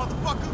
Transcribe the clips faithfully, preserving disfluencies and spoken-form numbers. motherfucker!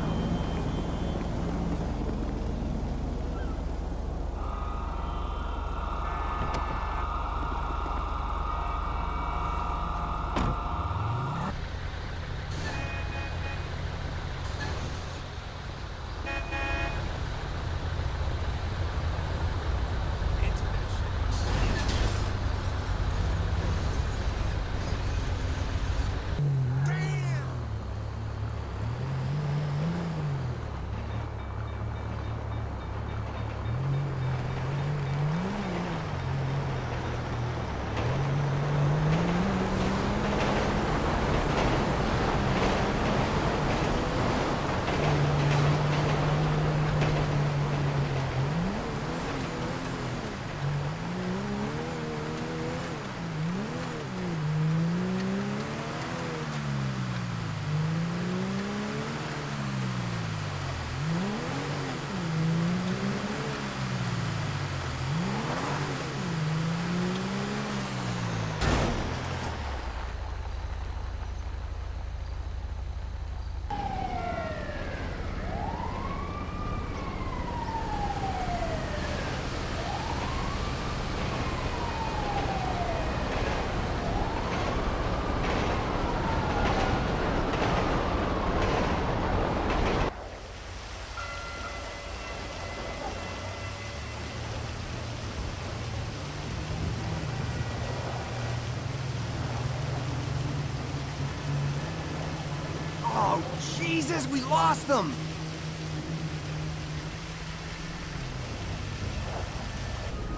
Jesus, we lost them!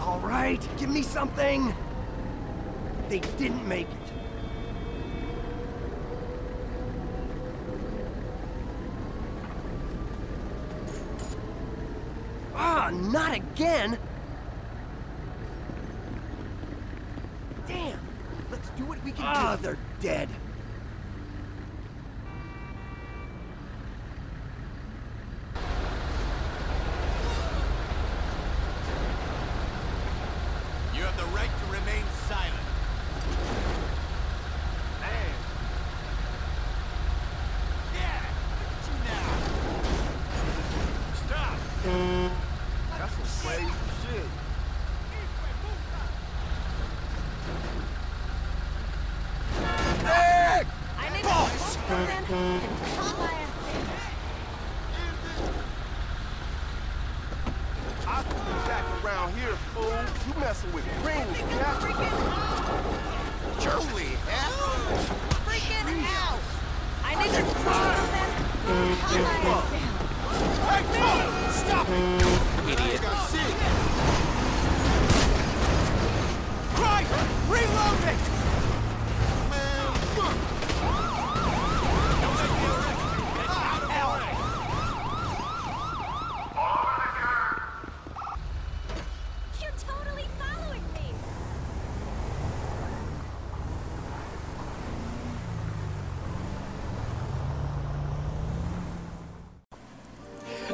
All right, give me something! They didn't make it. Ah, not again! Damn! Let's do what we can do. Ah, they're dead.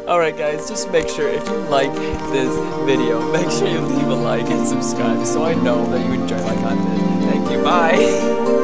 Alright guys, just make sure if you like this video, make sure you leave a like and subscribe so I know that you enjoy my content. Thank you, bye!